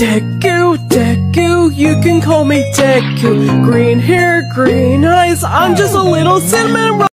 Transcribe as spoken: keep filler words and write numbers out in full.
Deku, Deku, you can call me Deku. Green hair, green eyes, I'm just a little cinnamon roll.